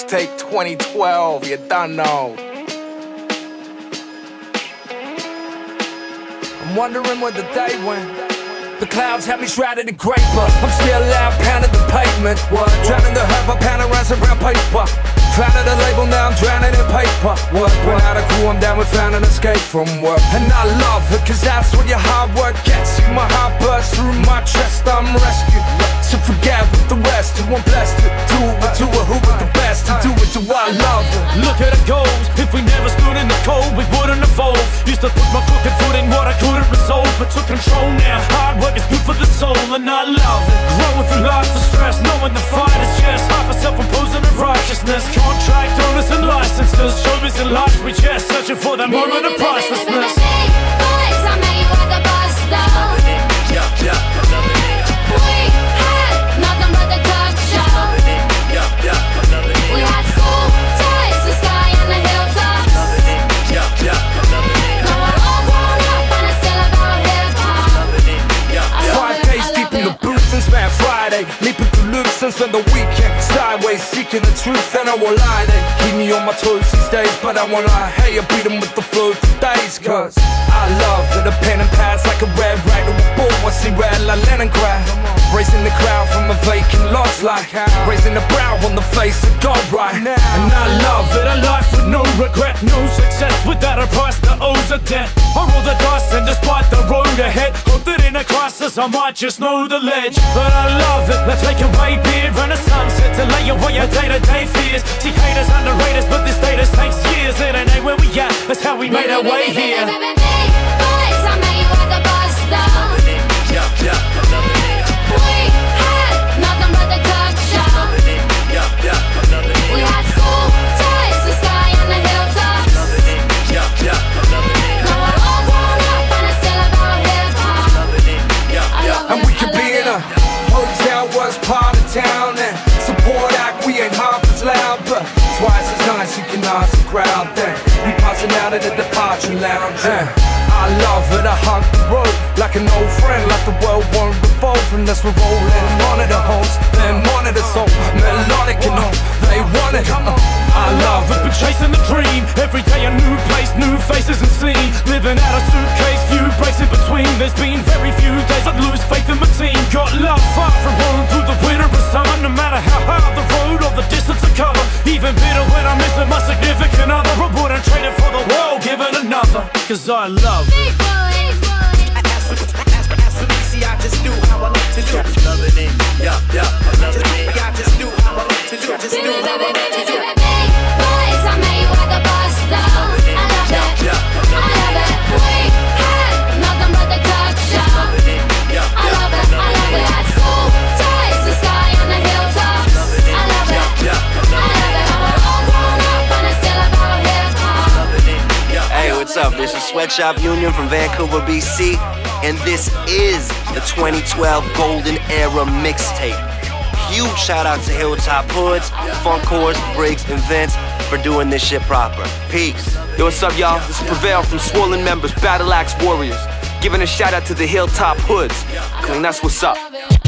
Mixtape 2012, you done know. I'm wondering where the day went. The clouds have me shrouded in grape, but I'm still out, pounding the pavement. What? Drowning the hype, I pound around around paper. Proud of the label, now I'm drowning in paper. What? When out of cool, I'm down with found an escape from work. And I love it, cause that's what your hard work gets you. My heart bursts through my chest, I'm rescued. So forget with the rest, you won't bless it. Do it to a who with the best, and do it to I love it. Look at it goes, if we never stood in the cold, we wouldn't evolve. Used to put my crooked foot in what I couldn't resolve, but took control now, hard work. It's good for the soul and I love it. Growing through life, the stress, knowing the fight is just half a self-imposing and righteousness. Contract owners and licenses, showbiz and life we just searching for that moment of pricelessness. Boys, I made it with the boss though. We had nothing but the talk show. We had school days, the sky and the hilltops. Now we're all grown up and it's still about hip-hop. Deep in the booth and spent Friday leaping through loops and spend the weekend sideways seeking the truth, and I won't lie, they keep me on my toes these days, but I won't lie, hey, I beat them with the flow for days, cause I love it. A pen and pass like a red rag to a bull, I see red like Lennon cry, raising the crowd from a vacant lot, like raising the brow on the face of God right now. And I love it, a life with no regret, no success without a price, the O's are dead. I roll the dice and despite the road ahead, hope that in a crisis I might just know the ledge. But I love it, let's take away beer and a sunset to lay away our day-to-day fears. See haters, underraters, but this status takes years. It ain't where we at, that's how we made our way here. Boys, I made it with the boss though. We had nothing but the talk show. We had school days, the sky and the hilltops. Now we're all grown up and it's still about hip-hop. And we could be in a hotel, was part of town, and support act, we ain't half as loud, but twice as nice, you can ask the crowd, then we passing out at the departure lounge. I love it, I hug the road like an old friend, like the world won't revolve unless we're rolling. Monitor homes, then monitor soul, melodic and all, they want it. I love it, been chasing the dream, every day a new place, new faces and scene, living out a suitcase, few breaks in between. There's been very few days I'd lose faith in my team. Got love far from home through the winter and summer, no matter how hard the road or the distance to cover. Even bitter when I'm missing my significant other, I wouldn't trade it for the world, give it another, cause I love it. I just do how I like to do. Loving it, yeah, yeah, loving it. I just do how I like to do. Just do how I like to do. Boys, I made it with the boss though. I love it, I love it. We had nothing but the talk show. I love it, I love it. At school days, the sky on the hilltops. I love it, I love it. We're all grown up and it's still about hip-hop. Hey, what's up? This is Sweatshop Union from Vancouver, BC. And this is the 2012 Golden Era Mixtape. Huge shout out to Hilltop Hoods, Funkoors, Briggs, and Vince for doing this shit proper. Peace. Yo, what's up, y'all? This is Prevail from Swollen Members, Battle Axe Warriors. Giving a shout out to the Hilltop Hoods. Clean, that's what's up.